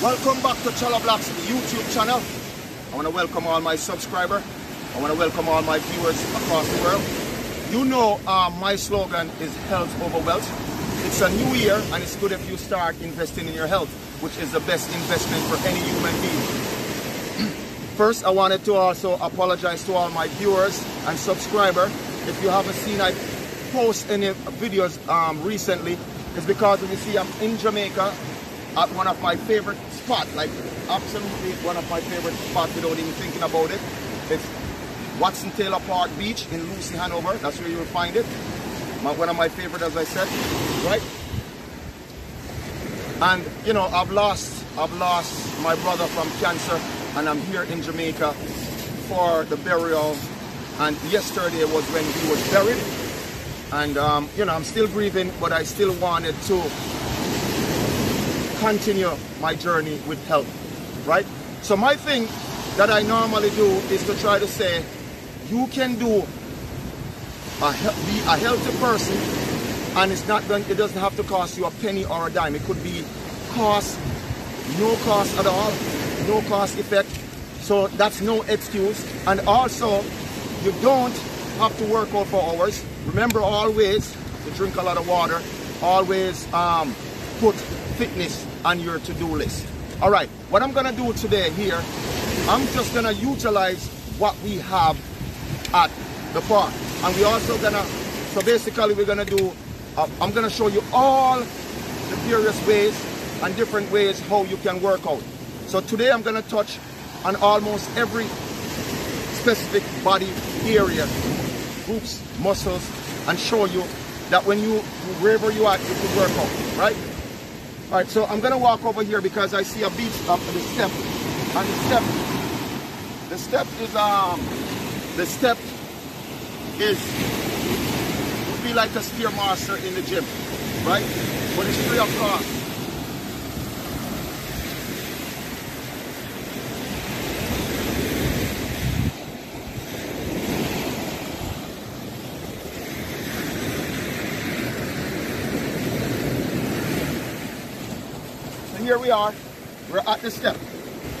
Welcome back to Challa Blacks YouTube channel. I want to welcome all my subscribers. I want to welcome all my viewers across the world. You know my slogan is health over wealth. It's a new year and it's good if you start investing in your health, which is the best investment for any human being. First, I wanted to also apologize to all my viewers and subscribers. If you haven't seen I post any videos recently, it's because you see I'm in Jamaica at one of my favorite spots, like absolutely one of my favorite spots without even thinking about it. It's Watson Taylor Park Beach in Lucy, Hanover. That's where you'll find it. One of my favorite, as I said, right? And you know, I've lost my brother from cancer, and I'm here in Jamaica for the burial. And yesterday was when he was buried. And you know, I'm still grieving, but I still wanted to continue my journey with health, right? So my thing that I normally do is to try to say, you can be a healthy person, and it doesn't have to cost you a penny or a dime. It could be no cost at all, no cost effect. So that's no excuse. And also, you don't have to work out for hours. Remember always to drink a lot of water. Always put fitness on your to-do list. All right, what I'm gonna do today here, I'm just gonna utilize what we have at the park. And we also gonna, so basically we're gonna do, I'm gonna show you all the various ways and different ways how you can work out. So today I'm gonna touch on almost every specific body area, groups, muscles, and show you that when you, wherever you are, you can work out, right? All right, so I'm gonna walk over here because I see a beach up and a step. And the step would be like a stairmaster in the gym, right? But it's 3 o'clock. And here we are, we're at the step.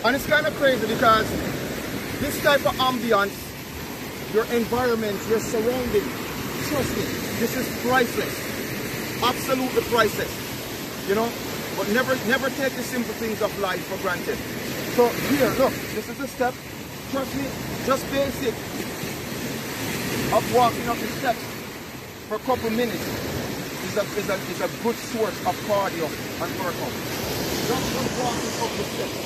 And it's kind of crazy because this type of ambience, your environment, your surrounding, trust me, this is priceless, absolutely priceless, you know? But never take the simple things of life for granted. So here, look, this is the step, trust me, just basic of walking up the steps for a couple minutes is a good source of cardio and workout. Just walking up the steps.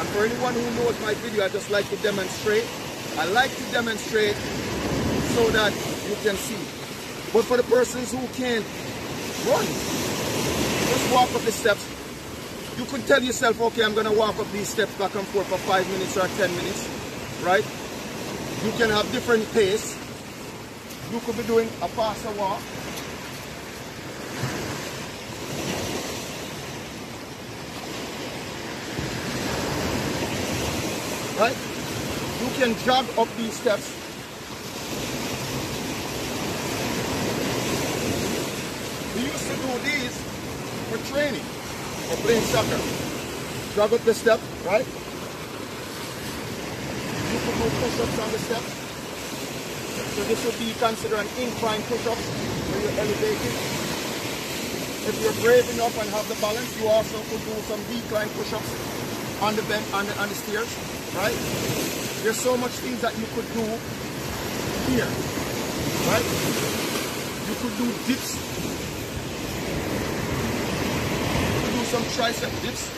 And for anyone who knows my video, I just like to demonstrate. I like to demonstrate so that you can see. But for the persons who can't run, just walk up the steps. You could tell yourself, okay, I'm gonna walk up these steps back and forth for 5 minutes or 10 minutes, right? You can have different pace. You could be doing a faster walk. Right? You can jog up these steps. We used to do these for training or playing soccer. Jog up the step, right? You could do push-ups on the steps. So this would be considered an incline push-up where you're elevating. If you're brave enough and have the balance, you also could do some decline push-ups on the bench, on the stairs. Right? There's so much things that you could do here, right? You could do dips. You could do some tricep dips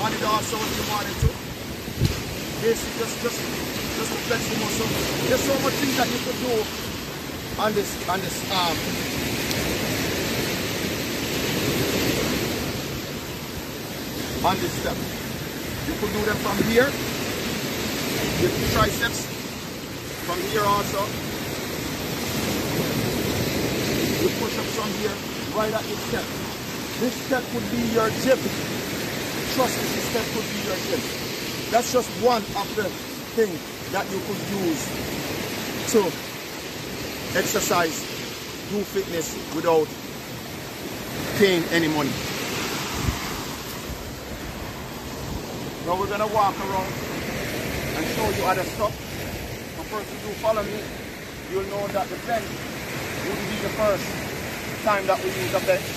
on it also if you wanted to. Basically, just to flex the muscle. There's so much things that you could do on this arm. On this step. You could do them from here. With the triceps from here also. You push up from here, right at your step. This step would be your gym. Trust me, this step would be your gym. That's just one of the things that you could use to exercise, do fitness without paying any money. Now we're gonna walk around and show you other stuff. But first, if you follow me, you'll know that the fence wouldn't be the first time that we use a bench.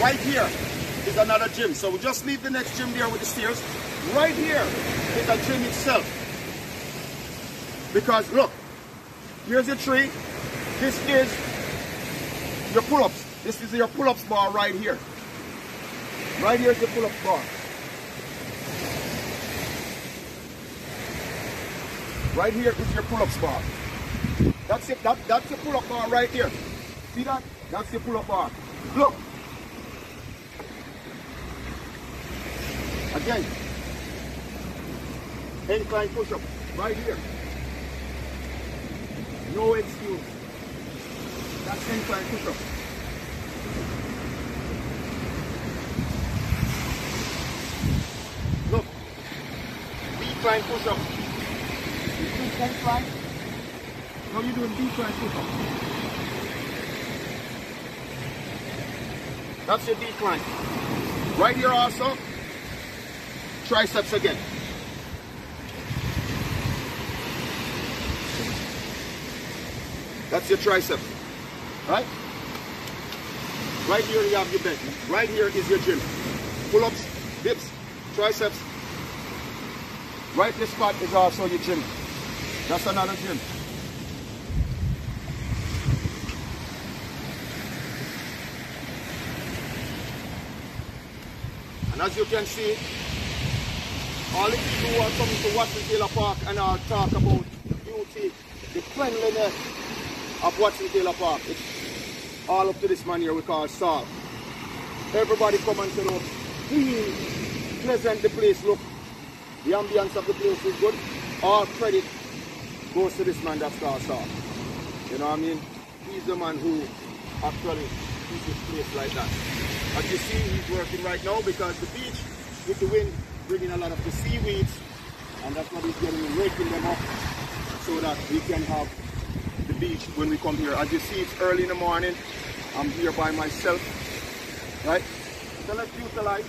Right here is another gym. So we just leave the next gym there with the stairs. Right here is the gym itself. Because look, here's your tree. This is your pull-ups. This is your pull-ups bar right here. Right here is the pull-ups bar. Right here is your pull-ups bar. That's it. That's your pull-up bar right here. See that? That's your pull-up bar. Look. Again. Incline push-up. Right here. No excuse. That's incline push-up. Look. Decline push-up. You do incline. No, you're doing decline push-up. That's your decline. Right here also. Triceps again. That's your triceps, right? Right here you have your bench. Right here is your gym. Pull-ups, dips, triceps. Right this spot is also your gym. That's another gym. And as you can see, all the people who are coming to Watson Taylor Park and I'll talk about beauty, the friendliness of Watson Taylor Park. It's all up to this man here we call Saul. Everybody come and tell us, pleasant the place look. The ambience of the place is good. All credit goes to this man that's called Saul. You know what I mean? He's the man who actually keeps this place like that. As you see, he's working right now because the beach with the wind bringing a lot of the seaweeds, and that's what he's getting, raking them up so that we can have the beach when we come here. As you see, it's early in the morning. I'm here by myself, right? So let's utilize.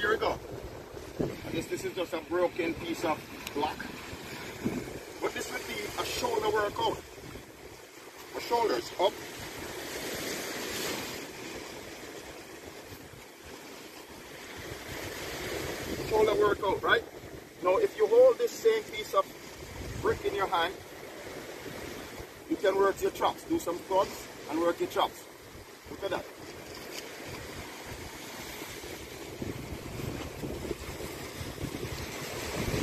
Here we go. I guess this is just a broken piece of block. But this would be a shoulder workout. The shoulders up. Shoulder workout, right? Now if you hold this same piece of brick in your hand, you can work your chops. Do some squats and work your chops. Look at that.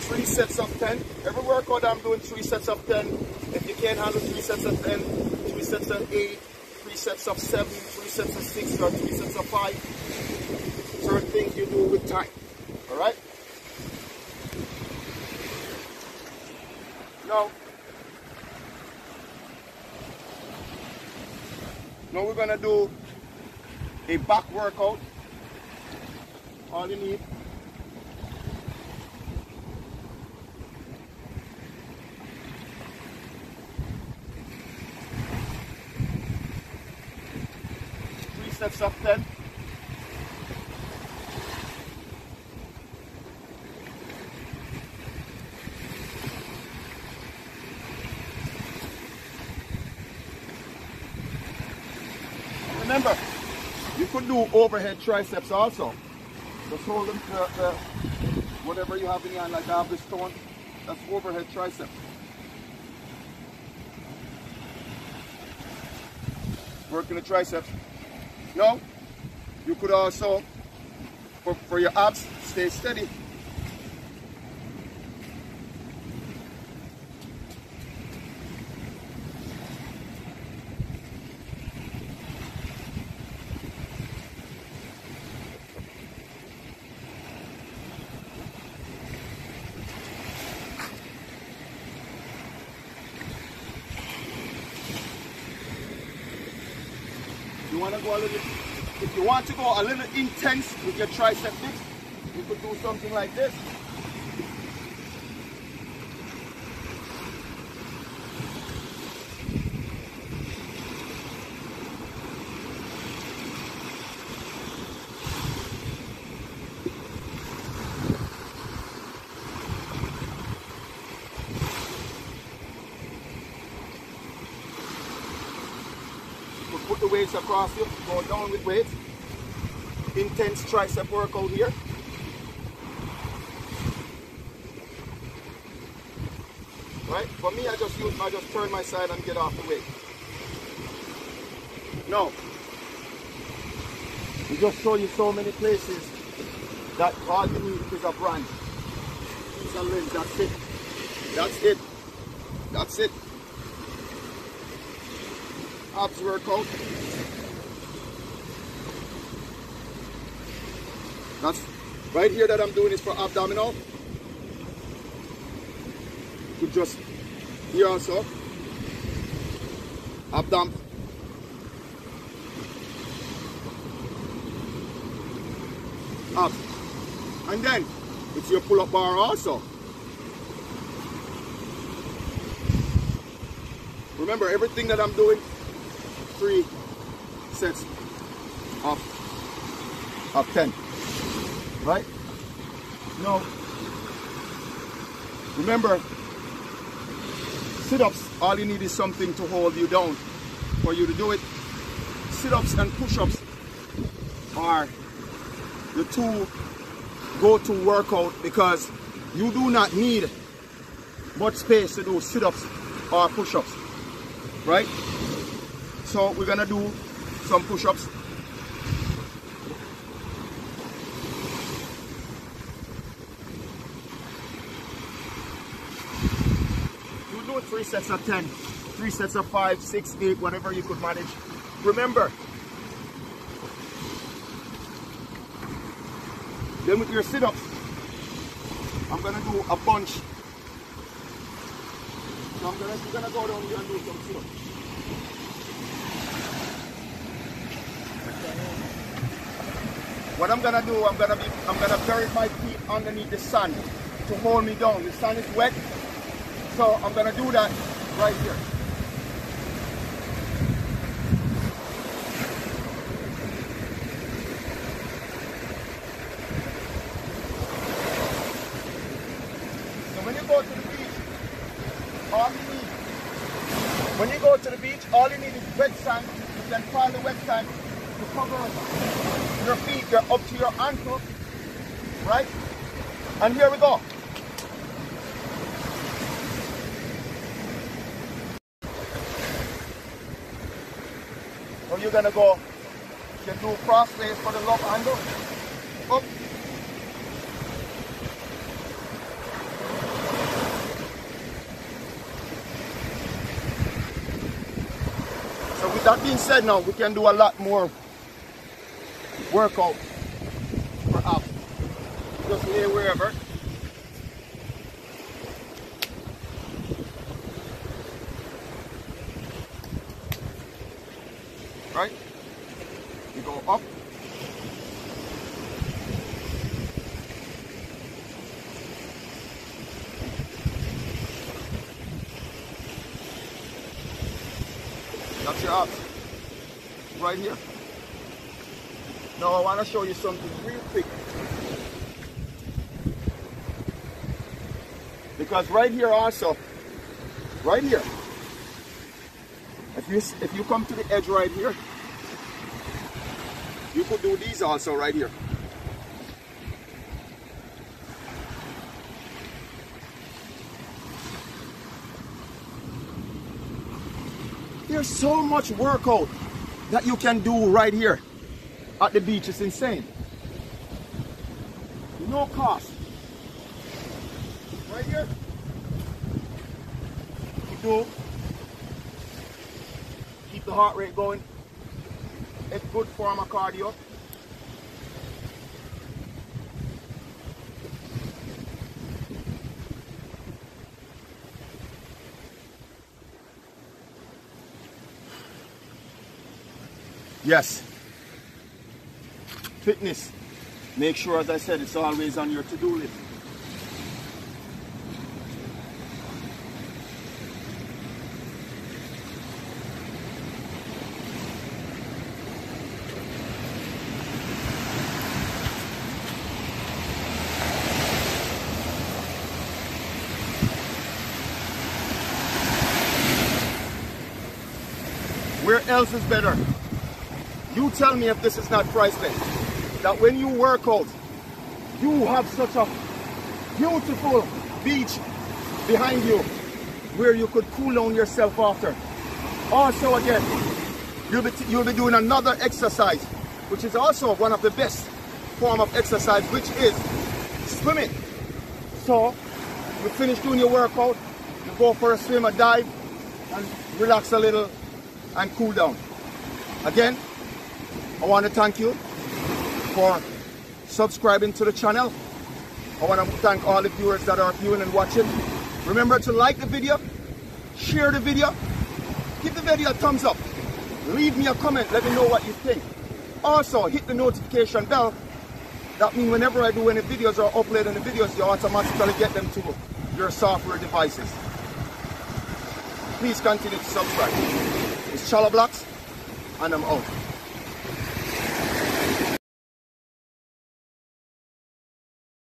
Three sets of 10. Every workout I'm doing, 3 sets of 10. If you can't handle 3 sets of 10, 3 sets of 8, 3 sets of 7, 3 sets of 6, or 3 sets of 5. Certain things you do with time. All right. Now we're gonna do a back workout. All you need. Sets of 10. Remember, you could do overhead triceps also. Just hold them to whatever you have in your hand, like I have this stone. That's overhead triceps. working the triceps. Now, you could also, for your abs, stay steady. You want to go a little, if you want to go a little intense with your tricep dips, you could do something like this. Put the weights across you, go down with weights. Intense tricep workout here. Right? For me, I just turn my side and get off the weight. No. We just show you so many places that all you need is a branch. It's a limb, that's it. That's it. That's it. Abs workout. That's right here that I'm doing is for abdominal. You just here also. Abdom. Up. And then it's your pull-up bar also. Remember everything that I'm doing. 3 sets of 10, right? Now, remember, sit-ups, all you need is something to hold you down for you to do it. Sit-ups and push-ups are the two go-to workout because you do not need much space to do sit-ups or push-ups, right? So we're gonna do some push-ups. You do 3 sets of 10, 3 sets of 5, 6, 8, whatever you could manage. Remember, then with your sit-ups, I'm gonna do a bunch. So we're gonna go down here and do some sit-ups. What I'm gonna do, I'm gonna bury my feet underneath the sun to hold me down. The sun is wet, so I'm gonna do that right here. So when you go to the beach, all you need is wet sand. You can find the wet sand to cover your feet, they're up to your ankle, right? And here we go. So you're gonna go, you can do crossways for the low angle, up. So with that being said now, we can do a lot more workout for up. Just lay wherever. Right? You go up. That's your abs. Right here. Now I want to show you something real quick. Because right here also, right here, if you come to the edge right here, you could do these also right here. There's so much workout that you can do right here at the beach is insane. No cost. Right here, you do keep the heart rate going. It's good for my cardio. Yes, fitness. Make sure, as I said, it's always on your to-do list. Where else is better? You tell me if this is not priceless. That when you work out, you have such a beautiful beach behind you where you could cool down yourself after. Also again, you'll be doing another exercise, which is also one of the best form of exercise, which is swimming. So you finish doing your workout, you go for a swim, a dive, and relax a little and cool down. Again, I want to thank you for subscribing to the channel. I want to thank all the viewers that are viewing and watching. Remember to like the video, share the video, give the video a thumbs up, leave me a comment, let me know what you think. Also, hit the notification bell. That means whenever I do any videos or upload any videos, you automatically get them to your software devices. Please continue to subscribe. It's Challa Blacks, and I'm out.